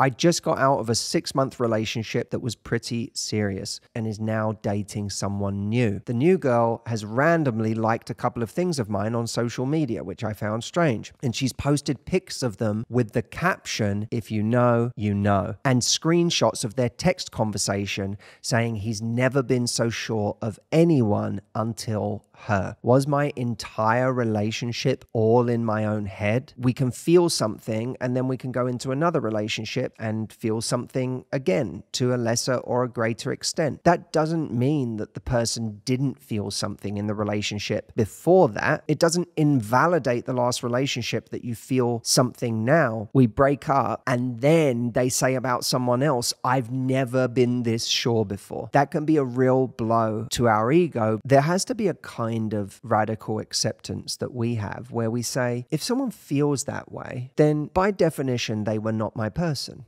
I just got out of a 6-month relationship that was pretty serious and is now dating someone new. The new girl has randomly liked a couple of things of mine on social media, which I found strange. And she's posted pics of them with the caption, "If you know, you know," and screenshots of their text conversation saying he's never been so sure of anyone until her. Was my entire relationship all in my own head? We can feel something and then we can go into another relationship and feel something again to a lesser or a greater extent. That doesn't mean that the person didn't feel something in the relationship before that. It doesn't invalidate the last relationship that you feel something now. We break up and then they say about someone else, "I've never been this sure before." That can be a real blow to our ego. There has to be a kind of radical acceptance that we have where we say, if someone feels that way, then by definition, they were not my person.